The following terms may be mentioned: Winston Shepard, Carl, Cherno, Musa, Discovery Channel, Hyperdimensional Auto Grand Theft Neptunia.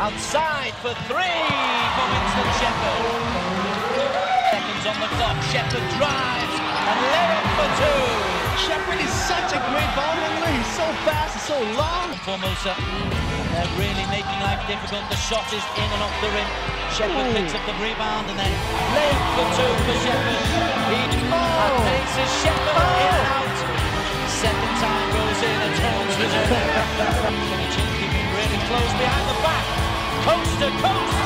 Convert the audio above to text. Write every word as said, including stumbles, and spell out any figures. Outside for three for Winston Shepard. Seconds on the clock. Shepard drives and Lennon for two. Shepard is such a great ball handler. He's so fast and so long. For Musa, they're really making life difficult. The shot is in and off the rim. Shepard Ooh. picks up the rebound and then late for two for Shepard. He oh. faces Shepard oh. in and out. Second time goes in and turns reserve. Really close behind the back. Coast to coast.